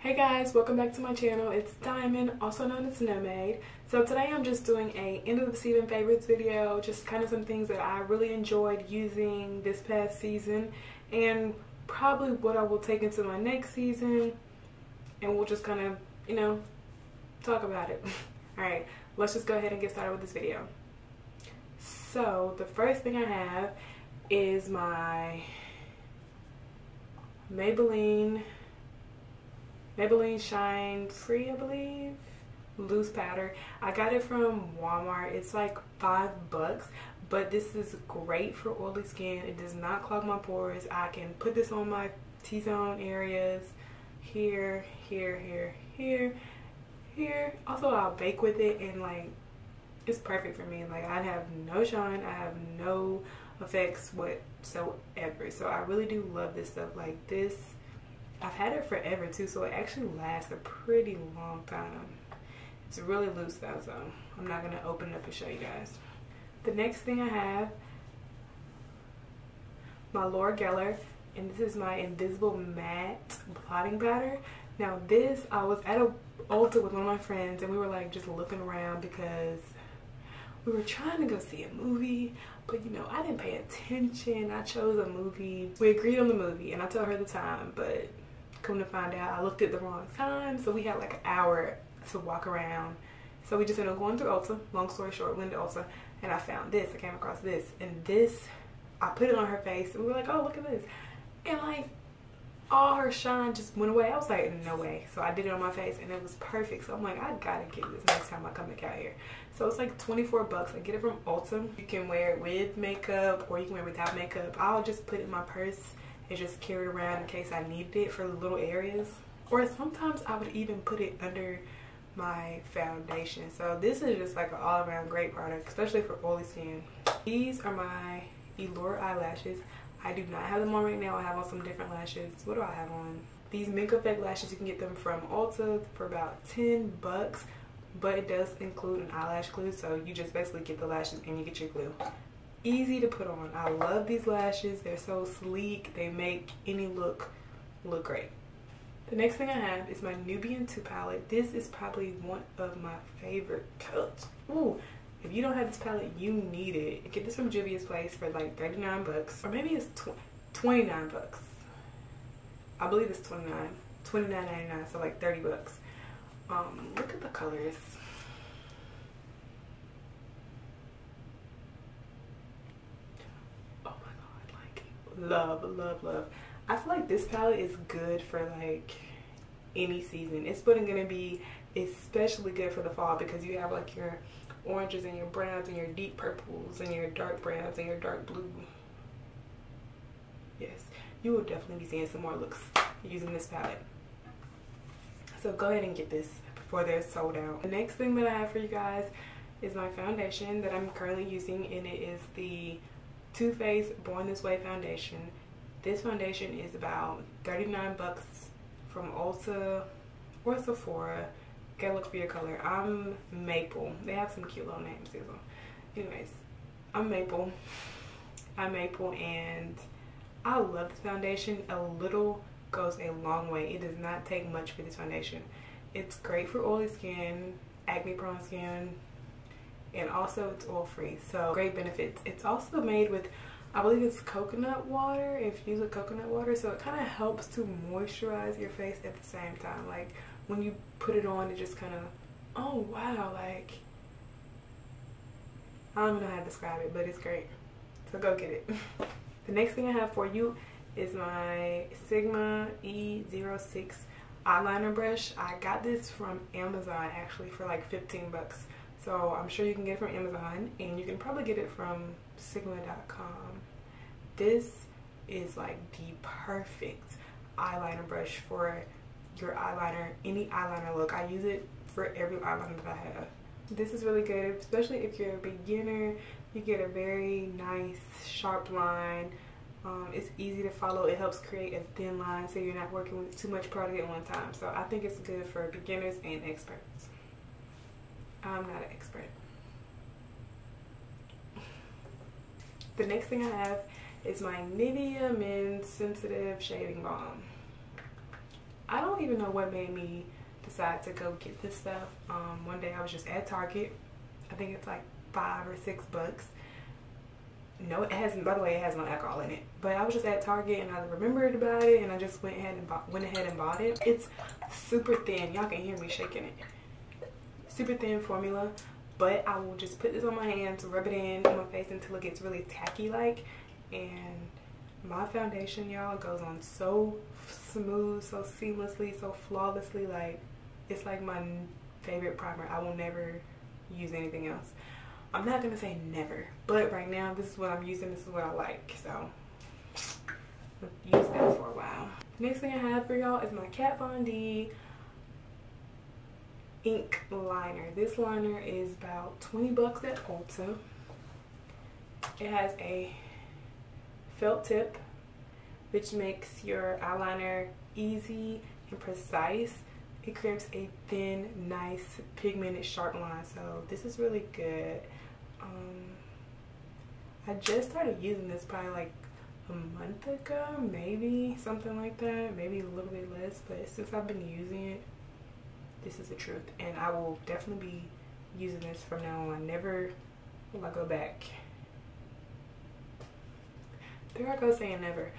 Hey guys, welcome back to my channel. It's Diamond, also known as Nomade. So today I'm just doing a end of the season favorites video, just kind of some things that I really enjoyed using this past season and probably what I will take into my next season, and we'll just kind of, you know, talk about it. Alright, let's just go ahead and get started with this video. So the first thing I have is my Maybelline Shine Free, I believe, loose powder. I got it from Walmart. It's like $5, but this is great for oily skin. It does not clog my pores. I can put this on my T-zone areas, here, here, here, here, here. Also, I'll bake with it, and like, it's perfect for me. Like, I have no shine, I have no effects whatsoever. So I really do love this stuff. Like this, I've had it forever too, so it actually lasts a pretty long time. It's really loose though, so I'm not gonna open it up and show you guys. The next thing I have, my Laura Geller, and this is my Invisible Matte Blotting Powder. Now this, I was at a Ulta with one of my friends, and we were like just looking around because we were trying to go see a movie, but you know, I didn't pay attention. I chose a movie. We agreed on the movie, and I told her the time, but come to find out, I looked at the wrong time, so we had like an hour to walk around. So we just ended up going through Ulta, long story short, went to Ulta, and I found this. I came across this, and this, I put it on her face, and we were like, oh, look at this. And like, all her shine just went away. I was like, no way. So I did it on my face, and it was perfect. So I'm like, I gotta get this next time I come back out here. So it's like $24. I get it from Ulta. You can wear it with makeup, or you can wear it without makeup. I'll just put it in my purse and just carry it around in case I needed it for little areas. Or sometimes I would even put it under my foundation. So this is just like an all-around great product, especially for oily skin. These are my Eylure eyelashes. I do not have them on right now. I have on some different lashes. What do I have on? These Mink Effect lashes, you can get them from Ulta for about $10, but it does include an eyelash glue, so you just basically get the lashes and you get your glue. Easy to put on. I love these lashes. They're so sleek. They make any look look great. The next thing I have is my Nubian 2 palette. This is probably one of my favorite palettes. Ooh. If you don't have this palette, you need it. Get this from Juvia's Place for like $39, or maybe it's $29. I believe it's $29.99, so like $30. Look at the colors. Oh my god, like love, love, love. I feel like this palette is good for like any season. It's gonna be especially good for the fall because you have like your oranges and your browns and your deep purples and your dark browns and your dark blue. Yes, you will definitely be seeing some more looks using this palette, so go ahead and get this before they're sold out. The next thing that I have for you guys is my foundation that I'm currently using, and it is the Too Faced Born This Way Foundation. This foundation is about $39 from Ulta or Sephora. Go look for your color. I'm Maple. They have some cute little names as well. Anyways, I'm Maple. I'm Maple, and I love this foundation. A little goes a long way. It does not take much for this foundation. It's great for oily skin, acne prone skin, and also it's oil free. So great benefits. It's also made with, I believe it's coconut water, infused with coconut water. So it kind of helps to moisturize your face at the same time. Like, when you put it on, it just kind of, oh wow, like, I don't even know how to describe it, but it's great. So go get it. The next thing I have for you is my Sigma E06 eyeliner brush. I got this from Amazon actually for like $15. So I'm sure you can get it from Amazon, and you can probably get it from Sigma.com. This is like the perfect eyeliner brush for your eyeliner, any eyeliner look. I use it for every eyeliner that I have. This is really good, especially if you're a beginner. You get a very nice sharp line. It's easy to follow. It helps create a thin line so you're not working with too much product at one time. So I think it's good for beginners and experts. I'm not an expert. The next thing I have is my Nivea Men Sensitive Shaving Balm. I don't even know what made me decide to go get this stuff. One day I was just at Target. I think it's like $5 or $6. No, it hasn't, by the way, it has no alcohol in it. But I was just at Target and I remembered about it and I just went ahead and bought it. It's super thin. Y'all can hear me shaking it. Super thin formula, but I will just put this on my hands, rub it in on my face until it gets really tacky like. And my foundation, y'all, goes on so smooth, so seamlessly, so flawlessly. Like, it's like my favorite primer. I will never use anything else. I'm not gonna say never, but right now this is what I'm using, this is what I like, so I'll use that for a while. Next thing I have for y'all is my Kat Von D ink liner. This liner is about $20 at Ulta. It has a felt tip, which makes your eyeliner easy and precise. It creates a thin, nice, pigmented, sharp line, so this is really good. I just started using this probably like a month ago, maybe, something like that, maybe a little bit less, but since I've been using it, this is the truth, and I will definitely be using this from now on. Never will I go back. There I go saying never.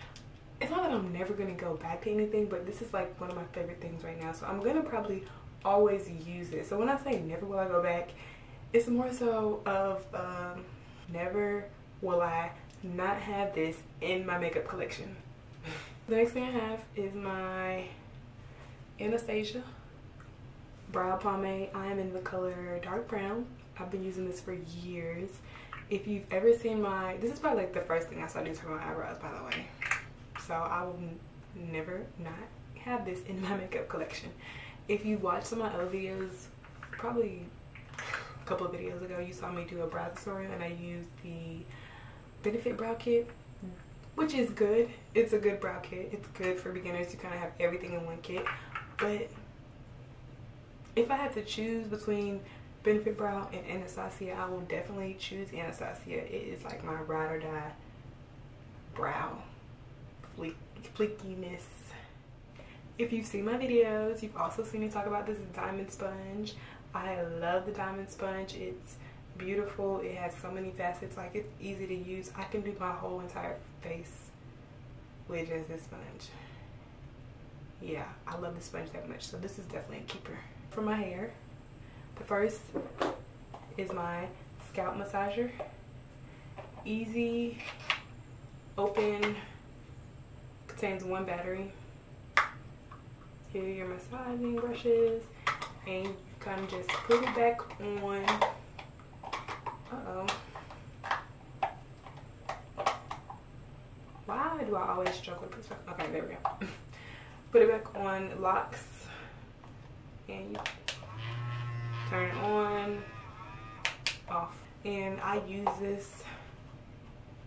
It's not that I'm never going to go back to anything, but this is like one of my favorite things right now. So I'm going to probably always use it. So when I say never will I go back, it's more so of never will I not have this in my makeup collection. The next thing I have is my Anastasia brow pomade. I am in the color dark brown. I've been using this for years. If you've ever seen my, this is probably like the first thing I started doing for my eyebrows, by the way. So I will never not have this in my makeup collection. If you watched some of my other videos, probably a couple of videos ago, you saw me do a brow tutorial and I used the Benefit brow kit, which is good. It's a good brow kit. It's good for beginners. You kind of have everything in one kit. But if I had to choose between Benefit brow and Anastasia, I will definitely choose Anastasia. It is like my ride or die brow fleekiness. If you've seen my videos, you've also seen me talk about this diamond sponge. I love the diamond sponge. It's beautiful. It has so many facets. Like, it's easy to use. I can do my whole entire face with just this sponge. Yeah, I love the sponge that much. So this is definitely a keeper. For my hair, the first is my scalp massager. Easy, open, contains one battery. Here are your massaging brushes, and you kind of just put it back on. Why do I always struggle with this? Okay, there we go. Put it back on locks, and you turn it on, off. And I use this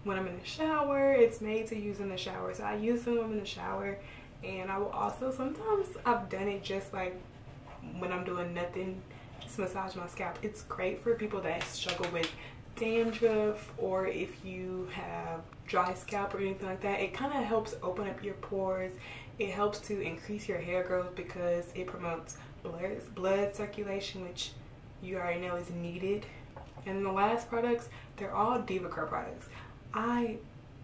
when I'm in the shower. It's made to use in the shower, so I use them in the shower. And I will also, sometimes I've done it just like when I'm doing nothing, just massage my scalp. It's great for people that struggle with dandruff, or if you have dry scalp or anything like that. It kind of helps open up your pores. It helps to increase your hair growth because it promotes blood circulation, which you already know is needed. And the last products, they're all Diva Curl products.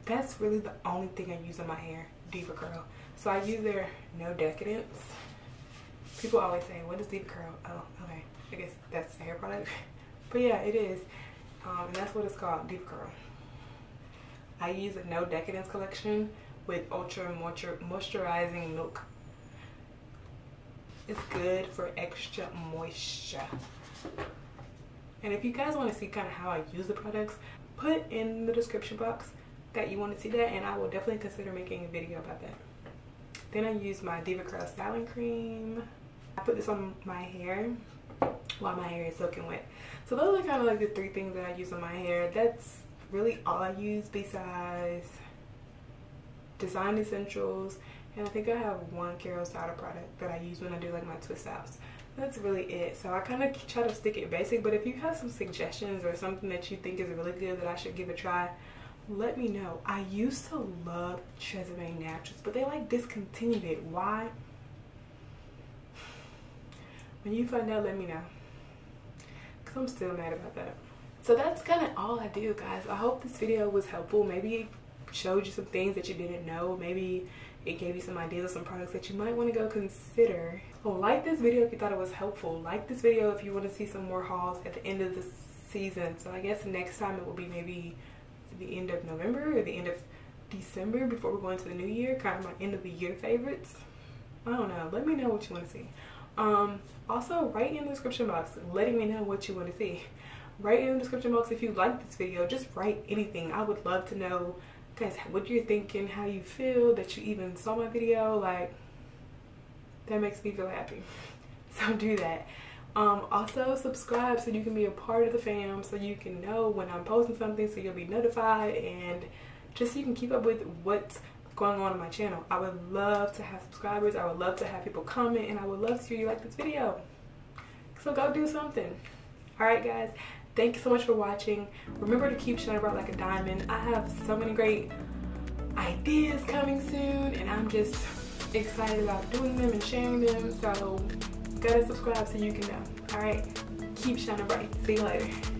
That's really the only thing I use on my hair, Diva Curl. So I use their No Decadence. People always say, what is Diva Curl? Oh, okay, I guess that's the hair product. But yeah, it is. And that's what it's called, Diva Curl. I use a No Decadence collection with Ultra Moisturizing Milk. It's good for extra moisture. And if you guys want to see kind of how I use the products, put in the description box that you want to see that, and I will definitely consider making a video about that. Then I use my Diva Curl styling cream. I put this on my hair while my hair is soaking wet. So those are kind of like the three things that I use on my hair. That's really all I use besides Design Essentials, and I think I have one Carol's Daughter product that I use when I do like my twist outs. That's really it. So I kind of try to stick it basic, but if you have some suggestions or something that you think is really good that I should give a try, let me know. I used to love Tresemme Naturals, but they like discontinued it. Why? When you find out, let me know, because I'm still mad about that. So that's kind of all I do, guys. I hope this video was helpful. Maybe it showed you some things that you didn't know. Maybe it gave you some ideas of some products that you might want to go consider. Like this video if you thought it was helpful. Like this video if you want to see some more hauls at the end of the season. So I guess next time it will be maybe the end of November or the end of December before we go into the new year. Kind of my end of the year favorites. I don't know. Let me know what you want to see. Also, write in the description box letting me know what you want to see. Write in the description box if you like this video. Just write anything. I would love to know, guys, what you're thinking, how you feel, that you even saw my video. Like, that makes me feel happy. So do that. Also, subscribe so you can be a part of the fam, so you can know when I'm posting something, so you'll be notified, and just so you can keep up with what's going on my channel. I would love to have subscribers. I would love to have people comment, and I would love to hear you like this video. So go do something. Alright, guys. Thank you so much for watching. Remember to keep shining bright like a diamond. I have so many great ideas coming soon, and I'm just excited about doing them and sharing them. So gotta subscribe so you can know. Alright, keep shining bright. See you later.